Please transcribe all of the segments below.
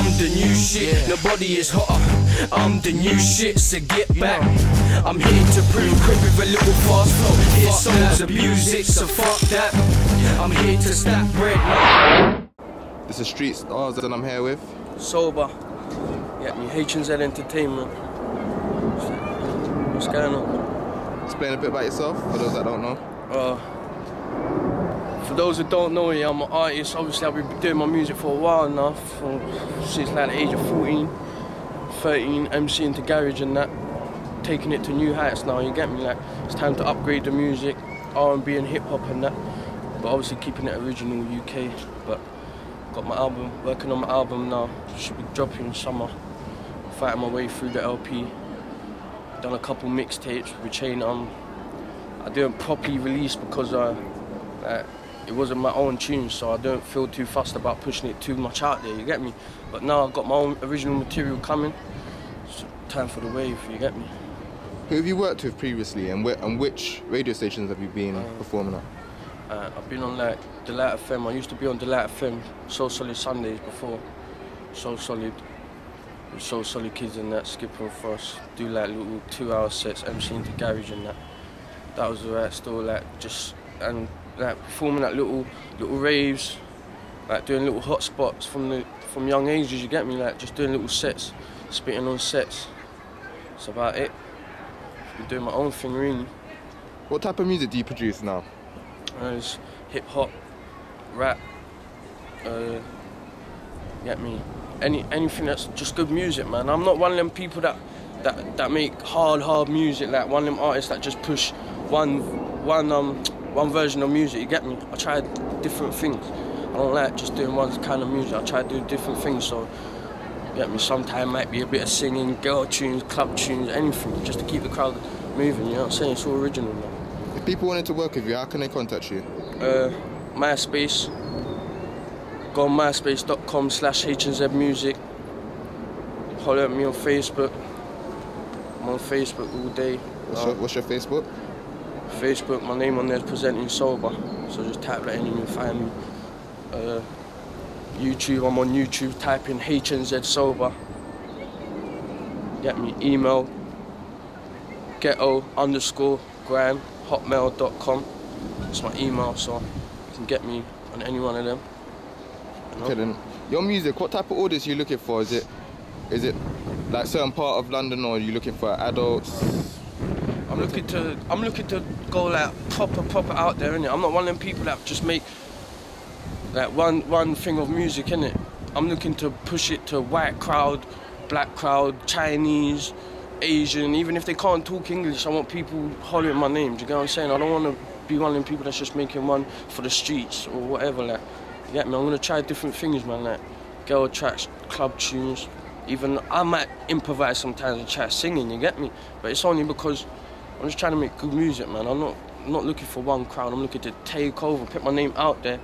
I'm the new shit, nobody is hotter, I'm the new shit, so get back. I'm here to prove quick with a little fast flow. Hear songs, abuse it, so fuck that. I'm here to stack bread. This is Street Starz and I'm here with Sober. Yeah, H&Z Entertainment. What's going on? Explain a bit about yourself for those that don't know. For those who don't know, yeah, I'm an artist. Obviously, I've been doing my music for a while now, since like the age of 14, 13, MC into garage and that, taking it to new heights now. You get me? Like, it's time to upgrade the music, R&B and hip hop and that, but obviously keeping it original UK. But got my album, working on my album now. Should be dropping in summer. Fighting my way through the LP. Done a couple mixtapes with Chain. I didn't properly release because it wasn't my own tune, so I don't feel too fussed about pushing it too much out there, you get me? But now I've got my own original material coming, so time for the wave, you get me? Who have you worked with previously and which radio stations have you been performing on? I've been on like Delight FM. I used to be on Delight FM, So Solid Sundays before. So Solid, with So Solid Kids and that, skipping for us, do like little 2-hour sets, MC into garage and that. That was alright, still like just, and like performing at little raves, like doing little hot spots from young ages, you get me? Like just doing little sets, spitting on sets. That's about it. I've been doing my own thing really. What type of music do you produce now? It's hip hop, rap, get me? Anything that's just good music, man. I'm not one of them people that make hard music, like one of them artists that just push one version of music, you get me? I try different things. I don't like just doing one kind of music, I try to do different things, so you get me? Sometimes might be a bit of singing, girl tunes, club tunes, anything, just to keep the crowd moving, you know what I'm saying? It's all original now. If people wanted to work with you, how can they contact you? MySpace. Go on myspace.com/HNZmusic. Holler at me on Facebook. I'm on Facebook all day. What's your Facebook? Facebook, my name on there is Presenting Sober, so just type that in and you'll find me. YouTube, I'm on YouTube, type in H&Z Sober. Get me? Email, ghetto_gram@hotmail.com. That's my email, so you can get me on any one of them. You know? Okay then. Your music, what type of audience are you looking for? Is it like certain part of London, or are you looking for adults? I'm looking to go like proper out there, innit? I'm not one of them people that just make like one thing of music, innit? I'm looking to push it to white crowd, black crowd, Chinese, Asian. Even if they can't talk English, I want people hollering my name. Do you get what I'm saying? I don't want to be one of them people that's just making one for the streets or whatever. Like, you get me? I'm gonna try different things, man. Like girl tracks, club tunes. Even I might improvise sometimes and try singing. You get me? But it's only because I'm just trying to make good music, man. I'm not looking for one crowd. I'm looking to take over, put my name out there.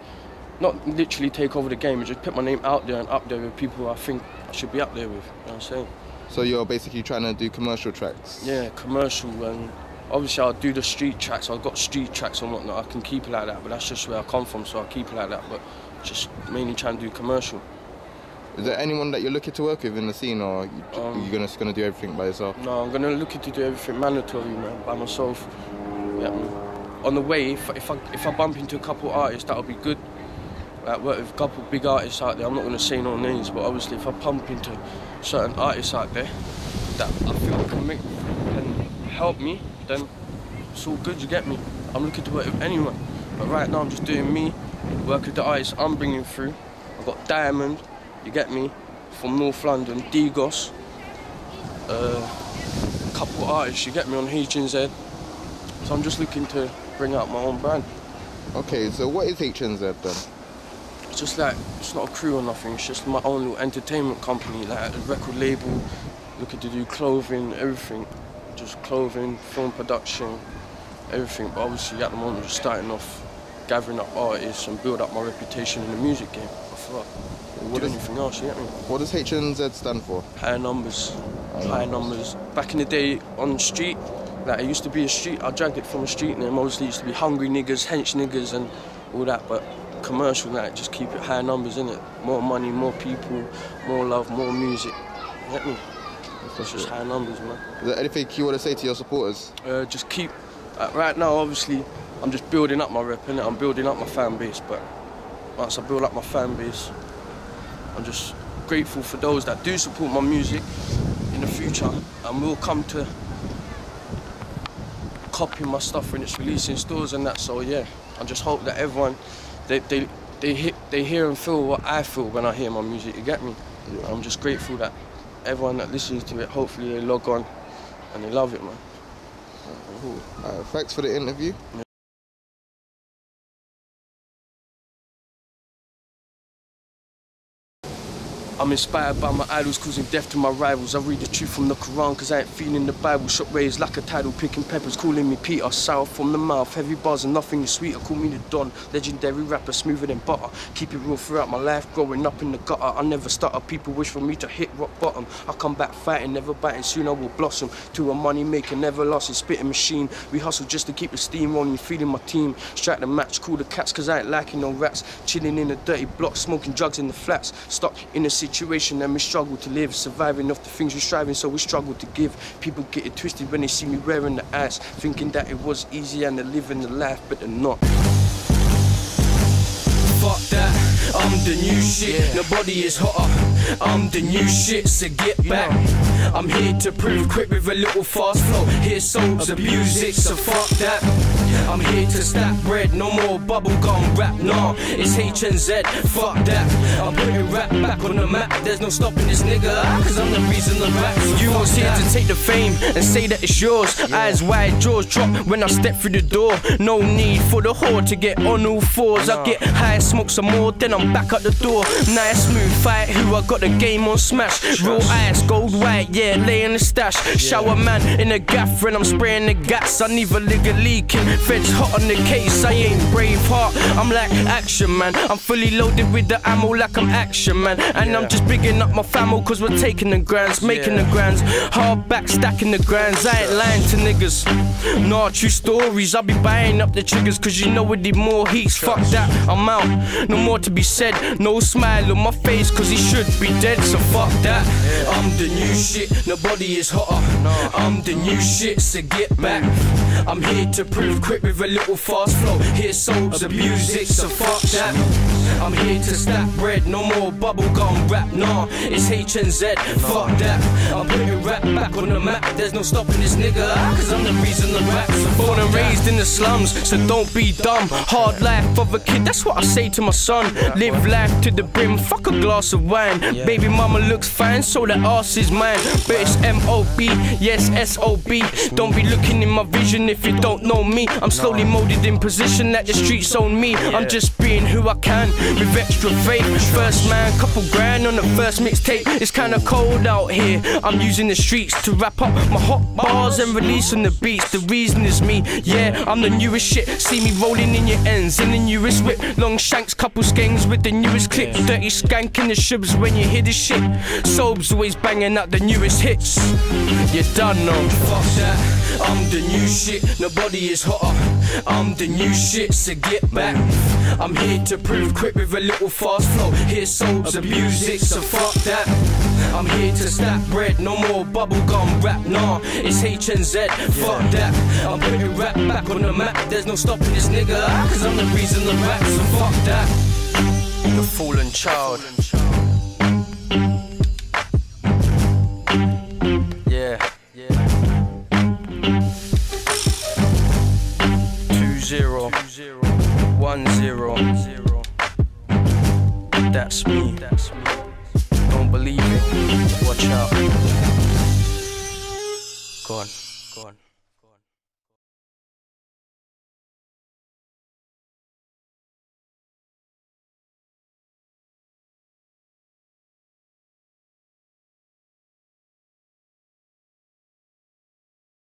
Not literally take over the game, but just put my name out there and up there with people I think I should be up there with, you know what I'm saying? So you're basically trying to do commercial tracks? Yeah, commercial, and obviously I'll do the street tracks. I've got street tracks and whatnot. I can keep it like that, but that's just where I come from, so I keep it like that, but just mainly trying to do commercial. Is there anyone that you're looking to work with in the scene, or you're just going to do everything by yourself? No, I'm going to look to do everything mandatory, man, by myself. Yeah, on the way, if I bump into a couple artists, that'll be good. Like, work with a couple big artists out there. I'm not going to say no names, but obviously if I bump into certain artists out there that I feel can help me, then it's all good, you get me? I'm looking to work with anyone. But right now I'm just doing me, work with the artists I'm bringing through. I've got Diamond, you get me, from North London, Degos, a couple artists, you get me, on H&Z. So I'm just looking to bring out my own brand. Okay, so what is H&Z then? It's just like, it's not a crew or nothing, it's just my own little entertainment company, like a record label, looking to do clothing, everything. Just clothing, film production, everything. But obviously at the moment I'm just starting off gathering up artists and build up my reputation in the music game. What does H&Z stand for? Higher numbers. Higher numbers. Back in the day on the street, like it used to be a street, I dragged it from a street name. Obviously it used to be hungry niggas, hench niggas and all that, but commercial night, just keep it high numbers, innit? More money, more people, more love, more music. You get me? It's just high numbers, man. Is there anything you want to say to your supporters? Just keep... right now, obviously, I'm just building up my rep, innit? I'm building up my fan base, but once I build up my fan base, I'm just grateful for those that do support my music in the future and will come to copy my stuff when it's released in stores and that. So yeah, I just hope that everyone, they hear and feel what I feel when I hear my music, you get me? Yeah. I'm just grateful that everyone that listens to it, hopefully they log on and they love it, man. Cool. Thanks for the interview. Yeah. I'm inspired by my idols, causing death to my rivals. I read the truth from the Quran, cause I ain't feeling the Bible. Shot waves like a tidal, picking peppers, calling me Peter. Sour from the mouth, heavy bars and nothing is sweeter. Call me the Don, legendary rapper, smoother than butter. Keep it real throughout my life, growing up in the gutter. I never stutter, people wish for me to hit rock bottom. I come back fighting, never biting, soon I will blossom. To a money maker, never lost in spitting machine. We hustle just to keep the steam rolling, feeling my team. Strike the match, call the cats, cause I ain't liking no rats. Chilling in the dirty block, smoking drugs in the flats. Stuck in the situation and we struggle to live, surviving off the things we're striving, so we struggle to give. People get it twisted when they see me wearing the ass, thinking that it was easy and they're living the life, but they're not. Fuck that, I'm the new shit, nobody is hotter, I'm the new shit, so get back. I'm here to prove, quick with a little fast flow, hear souls abuse it, so fuck that. I'm here to stack bread, no more bubblegum rap, nah, it's H&Z, fuck that. I'm putting rap back on the map, there's no stopping this nigga, cause I'm the reason the rap's. You was here to take the fame and say that it's yours, eyes wide, jaws drop when I step through the door. No need for the whore to get on all fours, I get high, smoke some more, then I'm back at the door. Nice smooth fight, who I got the game on smash. Real ice, gold white, yeah, lay in the stash. Shower man in the gaff when I'm spraying the gas, I need a nigga leaking. Feds hot on the case, I ain't Braveheart, I'm like Action Man. I'm fully loaded with the ammo like I'm Action Man. And I'm just bigging up my famo cause we're taking the grands, making the grands. Hard back stacking the grands, I ain't lying to niggas. Nah, true stories, I'll be buying up the triggers cause you know we need more heats. Fuck that, I'm out, no more to be said. No smile on my face cause he should be dead, so fuck that. I'm the new shit, nobody is hotter, I'm the new shit, so get back. I'm here to prove, quick with a little fast flow, hear souls abuse it, so fuck that. I'm here to stack bread, no more bubblegum rap, nah, it's H&Z, fuck that. I'm putting rap back on the map, there's no stopping this nigga, cause I'm the reason the rap's. Born and raised in the slums, so don't be dumb. Hard life of a kid, that's what I say to my son. Live life to the brim, fuck a glass of wine. Baby mama looks fine, so that ass is mine. But it's M.O.B., yes, S.O.B. Don't be looking in my vision if you don't know me. I'm slowly molded in position that the streets own me. I'm just being who I can with extra faith. First man, couple grand on the first mixtape. It's kinda cold out here, I'm using the streets to wrap up my hot bars and releasing the beats. The reason is me, yeah, I'm the newest shit. See me rolling in your ends, in the newest whip. Long shanks, couple skanks with the newest clip. Dirty skank in the shubs when you hear this shit. Sob's always banging out the newest hits. You done know. Fuck that, I'm the new shit, nobody is hotter, I'm the new shit, so get back. I'm here to prove, quick with a little fast flow, hear souls abuse it, so fuck that. I'm here to stack bread, no more bubblegum rap, nah, it's H&Z, fuck that. I'm putting rap back on the map, there's no stopping this nigga, cause I'm the reason the rap, so fuck that. The fallen child. Yeah. 0 1 0 0. That's me. Don't believe it. Watch out. Go on. Go on.